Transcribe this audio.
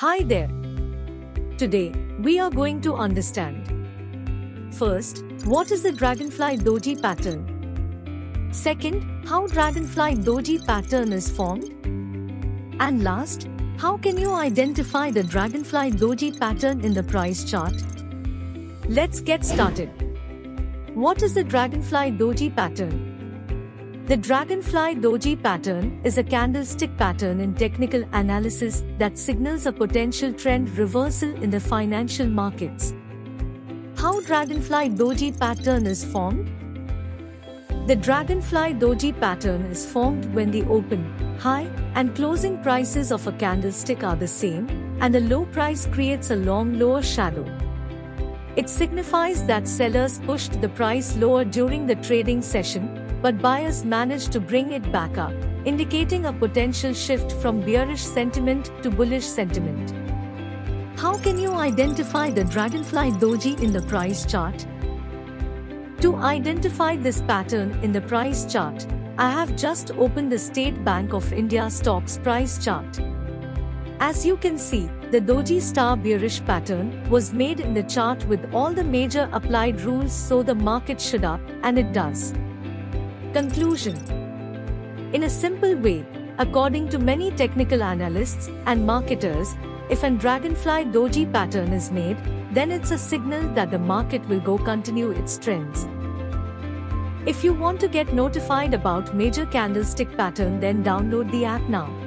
Hi there! Today, we are going to understand: first, what is the Dragonfly Doji pattern? Second, how Dragonfly Doji pattern is formed? And last, how can you identify the Dragonfly Doji pattern in the price chart? Let's get started. What is the Dragonfly Doji pattern? The Dragonfly Doji pattern is a candlestick pattern in technical analysis that signals a potential trend reversal in the financial markets. How Dragonfly Doji pattern is formed? The Dragonfly Doji pattern is formed when the open, high, and closing prices of a candlestick are the same, and a low price creates a long lower shadow. It signifies that sellers pushed the price lower during the trading session, but buyers managed to bring it back up, indicating a potential shift from bearish sentiment to bullish sentiment. How can you identify the Dragonfly Doji in the price chart? To identify this pattern in the price chart, I have just opened the State Bank of India stocks price chart. As you can see, the Doji star bearish pattern was made in the chart with all the major applied rules, so the market should up, and it does. Conclusion. In a simple way, according to many technical analysts and marketers, if a Dragonfly Doji pattern is made, then it's a signal that the market will continue its trends. If you want to get notified about major candlestick pattern, then download the app now.